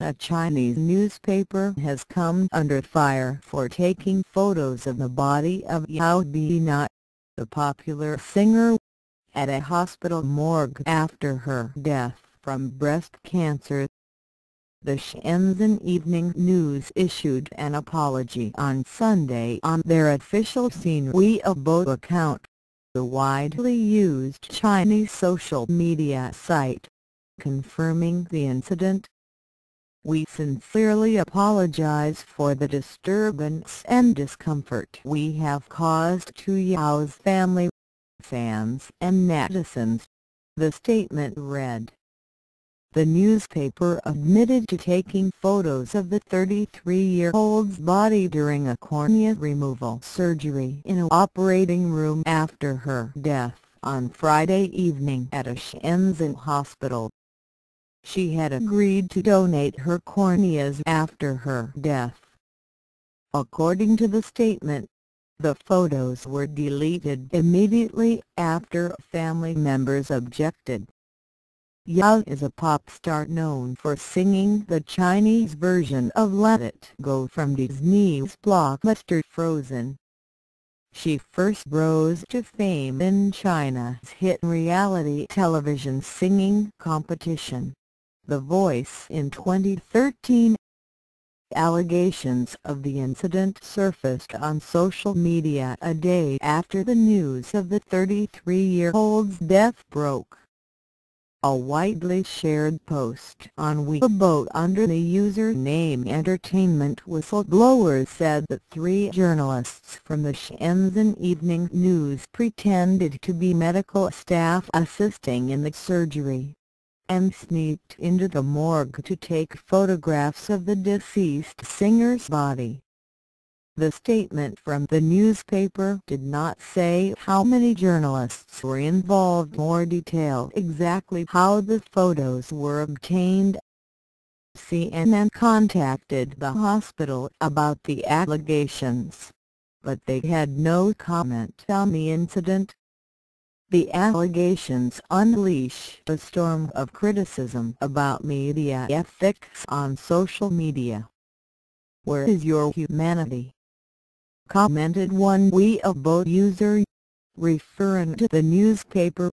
A Chinese newspaper has come under fire for taking photos of the body of Yao Beina, the popular singer, at a hospital morgue after her death from breast cancer. The Shenzhen Evening News issued an apology on Sunday on their official Sina Weibo account, the widely used Chinese social media site, confirming the incident. "We sincerely apologize for the disturbance and discomfort we have caused to Yao's family, fans and netizens," the statement read. The newspaper admitted to taking photos of the 33-year-old's body during a cornea removal surgery in an operating room after her death on Friday evening at a Shenzhen hospital. She had agreed to donate her corneas after her death. According to the statement, the photos were deleted immediately after family members objected. Yao is a pop star known for singing the Chinese version of Let It Go from Disney's blockbuster Frozen. She first rose to fame in China's hit reality television singing competition, The Voice, in 2013. Allegations of the incident surfaced on social media a day after the news of the 33-year-old's death broke. A widely shared post on Weibo under the username Entertainment Whistleblower said that three journalists from the Shenzhen Evening News pretended to be medical staff assisting in the surgery and sneaked into the morgue to take photographs of the deceased singer's body. The statement from the newspaper did not say how many journalists were involved or detail exactly how the photos were obtained. CNN contacted the hospital about the allegations, but they had no comment on the incident. The allegations unleash a storm of criticism about media ethics on social media. "Where is your humanity?" commented one Weibo user, referring to the newspaper.